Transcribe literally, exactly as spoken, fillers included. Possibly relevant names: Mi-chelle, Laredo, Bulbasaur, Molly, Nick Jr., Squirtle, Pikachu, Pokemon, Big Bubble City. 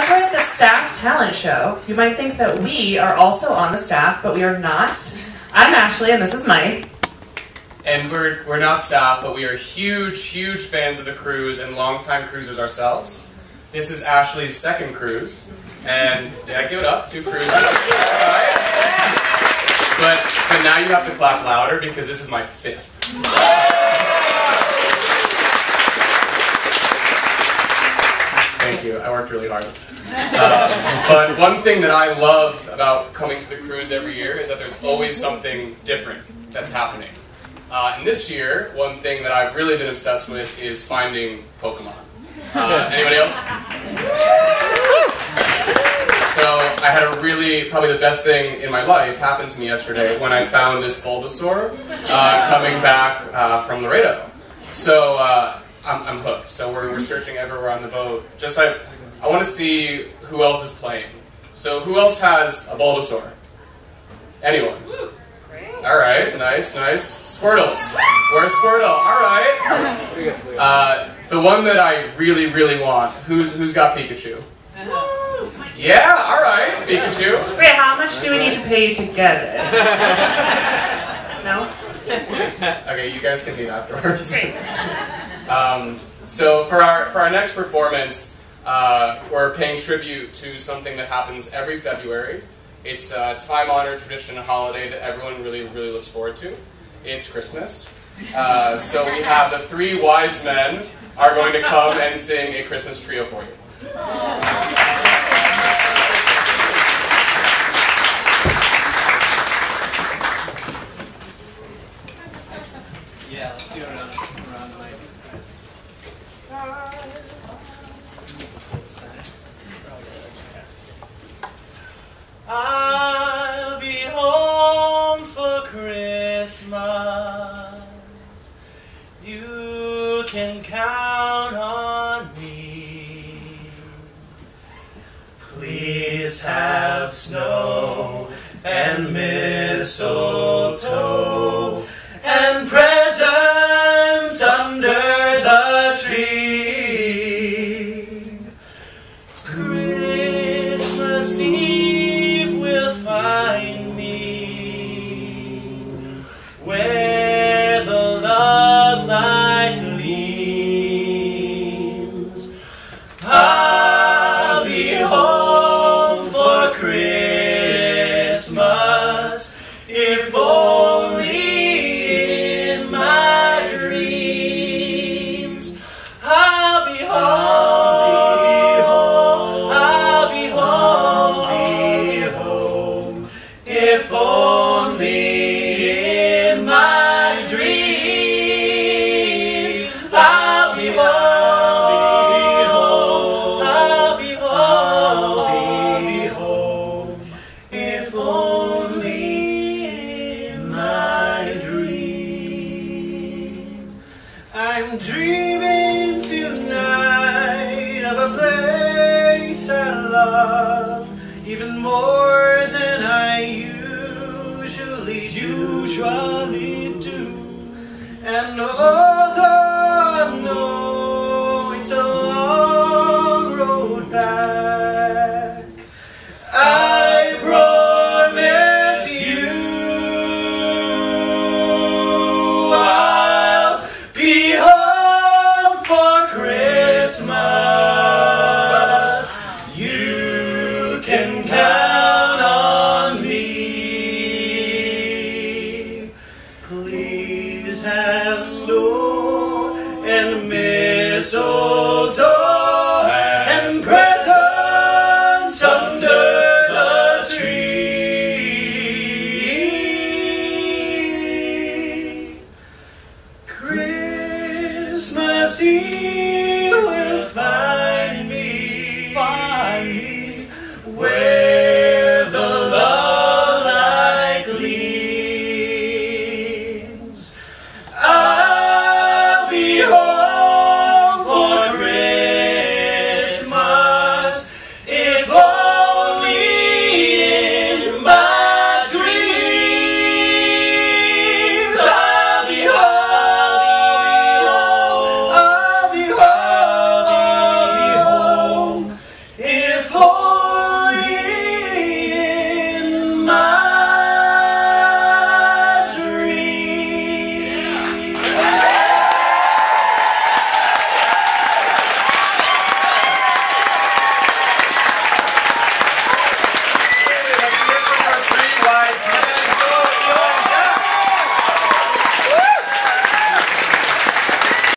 Because we're at the staff talent show, you might think that we are also on the staff, but we are not. I'm Ashley, and this is Mike. And we're, we're not staff, but we are huge, huge fans of the cruise and longtime cruisers ourselves. This is Ashley's second cruise, and yeah, give it up, two cruises. All right. But, but now you have to clap louder, because this is my fifth. Thank you, I worked really hard. Um, but one thing that I love about coming to the cruise every year is that there's always something different that's happening. Uh, and this year, one thing that I've really been obsessed with is finding Pokemon. Uh, anybody else? So I had a really, probably the best thing in my life happened to me yesterday when I found this Bulbasaur uh, coming back uh, from Laredo. So uh, I'm, I'm hooked. So we're, we're searching everywhere on the boat. Just like, I want to see who else is playing. So who else has a Bulbasaur? Anyone? All right, nice, nice. Squirtles. Where's Squirtle? All right. Uh, the one that I really, really want. Who, who's got Pikachu? Yeah, all right, Pikachu. Wait, how much do we need to pay to get it? No? Okay, you guys can meet afterwards. um, so for our for our next performance, uh, we're paying tribute to something that happens every February. It's a time-honored tradition, a holiday that everyone really, really looks forward to. It's Christmas. Uh, so we have the three wise men are going to come and sing a Christmas trio for you. Aww. I'll be home for Christmas. You can count on me. Please have snow and mistletoe and presents under the tree. Christmas Eve. I'm dreaming tonight of a place I love even more than I usually usually do. And although I know